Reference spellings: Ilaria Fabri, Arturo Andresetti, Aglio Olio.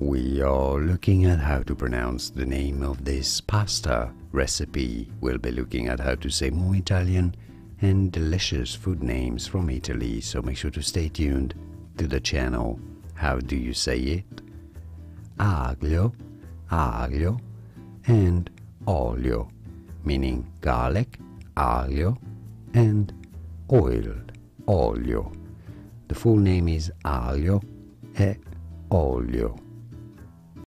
We are looking at how to pronounce the name of this pasta recipe. We'll be looking at how to say more Italian and delicious food names from Italy, so make sure to stay tuned to the channel. How do you say it? Aglio, aglio, and olio, meaning garlic, aglio, and oil, olio. The full name is aglio e olio.